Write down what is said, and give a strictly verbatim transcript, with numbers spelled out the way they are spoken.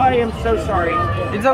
I am so sorry. It's okay.